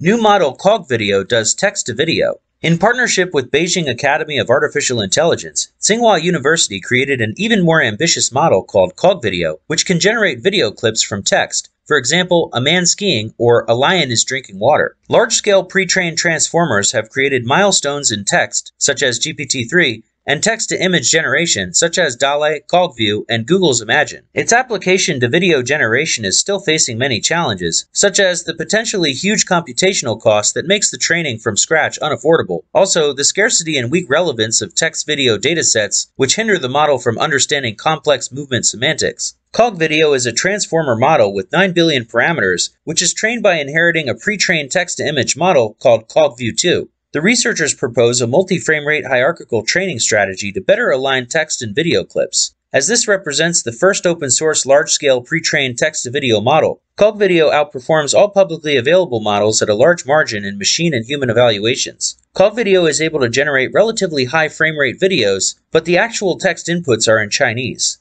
New model CogVideo does text-to-video. In partnership with Beijing Academy of Artificial Intelligence, Tsinghua University created an even more ambitious model called CogVideo, which can generate video clips from text, for example, a man skiing or a lion is drinking water. Large-scale pre-trained transformers have created milestones in text, such as GPT-3, and text-to-image generation, such as DALL-E, CogView, and Google's Imagen. Its application to video generation is still facing many challenges, such as the potentially huge computational cost that makes the training from scratch unaffordable. Also, the scarcity and weak relevance of text-video datasets, which hinder the model from understanding complex movement semantics. CogVideo is a transformer model with 9 billion parameters, which is trained by inheriting a pre-trained text-to-image model called CogView2. The researchers propose a multi-frame rate hierarchical training strategy to better align text and video clips. As this represents the first open-source large-scale pre-trained text-to-video model, CogVideo outperforms all publicly available models at a large margin in machine and human evaluations. CogVideo is able to generate relatively high frame rate videos, but the actual text inputs are in Chinese.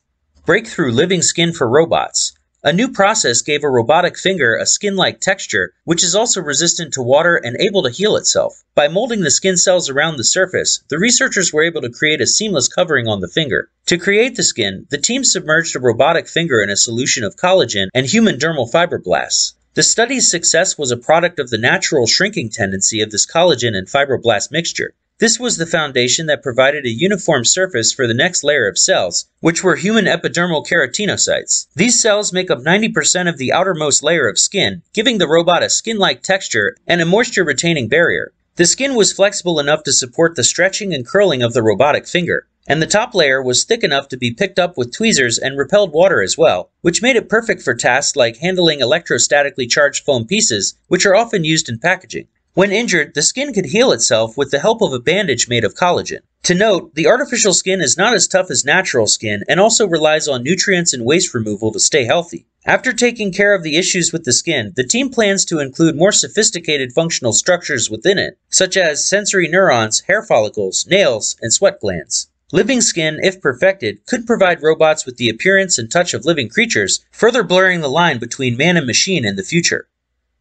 Breakthrough living skin for robots. A new process gave a robotic finger a skin-like texture, which is also resistant to water and able to heal itself. By molding the skin cells around the surface, the researchers were able to create a seamless covering on the finger. To create the skin, the team submerged a robotic finger in a solution of collagen and human dermal fibroblasts. The study's success was a product of the natural shrinking tendency of this collagen and fibroblast mixture. This was the foundation that provided a uniform surface for the next layer of cells, which were human epidermal keratinocytes. These cells make up 90% of the outermost layer of skin, giving the robot a skin-like texture and a moisture-retaining barrier. The skin was flexible enough to support the stretching and curling of the robotic finger, and the top layer was thick enough to be picked up with tweezers and repelled water as well, which made it perfect for tasks like handling electrostatically charged foam pieces, which are often used in packaging. When injured, the skin could heal itself with the help of a bandage made of collagen. To note, the artificial skin is not as tough as natural skin and also relies on nutrients and waste removal to stay healthy. After taking care of the issues with the skin, the team plans to include more sophisticated functional structures within it, such as sensory neurons, hair follicles, nails, and sweat glands. Living skin, if perfected, could provide robots with the appearance and touch of living creatures, further blurring the line between man and machine in the future.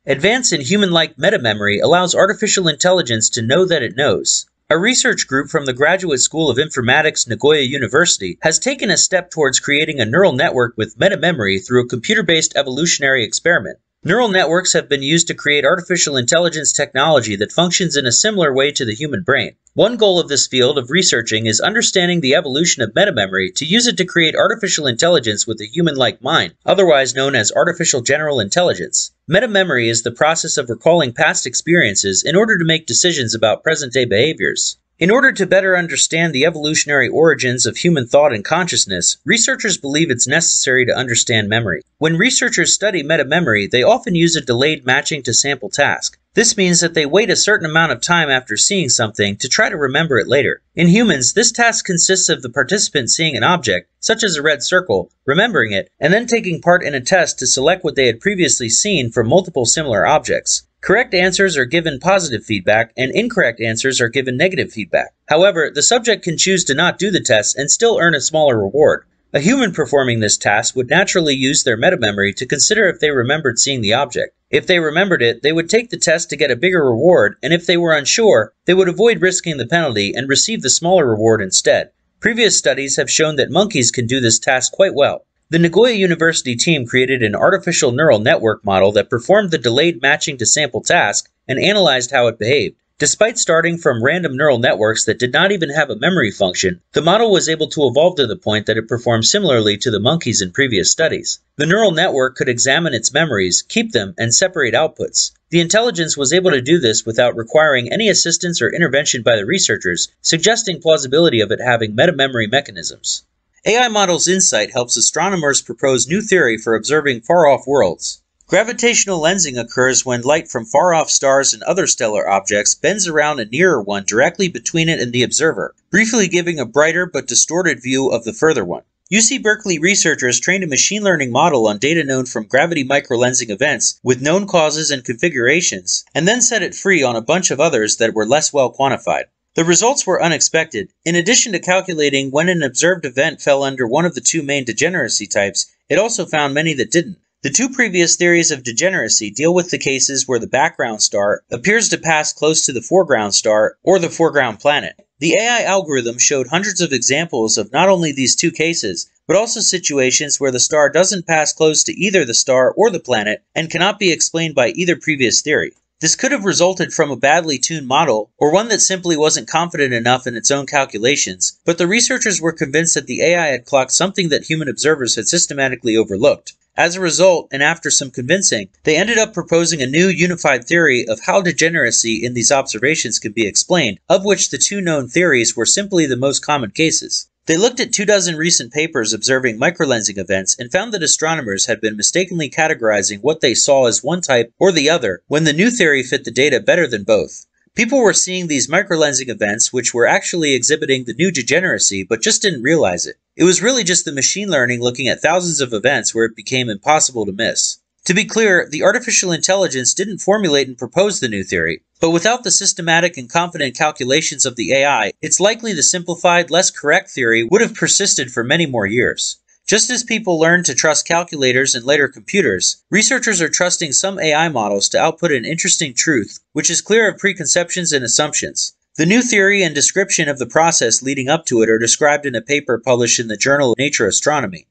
Advance in human-like metamemory allows artificial intelligence to know that it knows. A research group from the Graduate School of Informatics, Nagoya University, has taken a step towards creating a neural network with metamemory through a computer-based evolutionary experiment. Neural networks have been used to create artificial intelligence technology that functions in a similar way to the human brain. One goal of this field of researching is understanding the evolution of metamemory to use it to create artificial intelligence with a human-like mind, otherwise known as artificial general intelligence. Metamemory is the process of recalling past experiences in order to make decisions about present-day behaviors. In order to better understand the evolutionary origins of human thought and consciousness, researchers believe it's necessary to understand memory. When researchers study metamemory, they often use a delayed matching to sample task. This means that they wait a certain amount of time after seeing something to try to remember it later. In humans, this task consists of the participant seeing an object, such as a red circle, remembering it, and then taking part in a test to select what they had previously seen from multiple similar objects. Correct answers are given positive feedback, and incorrect answers are given negative feedback. However, the subject can choose to not do the test and still earn a smaller reward. A human performing this task would naturally use their metamemory to consider if they remembered seeing the object. If they remembered it, they would take the test to get a bigger reward, and if they were unsure, they would avoid risking the penalty and receive the smaller reward instead. Previous studies have shown that monkeys can do this task quite well. The Nagoya University team created an artificial neural network model that performed the delayed matching to sample task and analyzed how it behaved. Despite starting from random neural networks that did not even have a memory function, the model was able to evolve to the point that it performed similarly to the monkeys in previous studies. The neural network could examine its memories, keep them, and separate outputs. The intelligence was able to do this without requiring any assistance or intervention by the researchers, suggesting plausibility of it having metamemory mechanisms. AI models' insight helps astronomers propose new theory for observing far-off worlds. Gravitational lensing occurs when light from far-off stars and other stellar objects bends around a nearer one directly between it and the observer, briefly giving a brighter but distorted view of the further one. UC Berkeley researchers trained a machine learning model on data known from gravity microlensing events with known causes and configurations, and then set it free on a bunch of others that were less well quantified. The results were unexpected. In addition to calculating when an observed event fell under one of the two main degeneracy types, it also found many that didn't. The two previous theories of degeneracy deal with the cases where the background star appears to pass close to the foreground star or the foreground planet. The AI algorithm showed hundreds of examples of not only these two cases, but also situations where the star doesn't pass close to either the star or the planet and cannot be explained by either previous theory. This could have resulted from a badly tuned model, or one that simply wasn't confident enough in its own calculations, but the researchers were convinced that the AI had clocked something that human observers had systematically overlooked. As a result, and after some convincing, they ended up proposing a new unified theory of how degeneracy in these observations could be explained, of which the two known theories were simply the most common cases. They looked at 24 recent papers observing microlensing events and found that astronomers had been mistakenly categorizing what they saw as one type or the other, when the new theory fit the data better than both. People were seeing these microlensing events which were actually exhibiting the new degeneracy but just didn't realize it. It was really just the machine learning looking at thousands of events where it became impossible to miss. To be clear, the artificial intelligence didn't formulate and propose the new theory, but without the systematic and confident calculations of the AI, it's likely the simplified, less correct theory would have persisted for many more years. Just as people learned to trust calculators and later computers, researchers are trusting some AI models to output an interesting truth, which is clear of preconceptions and assumptions. The new theory and description of the process leading up to it are described in a paper published in the journal Nature Astronomy.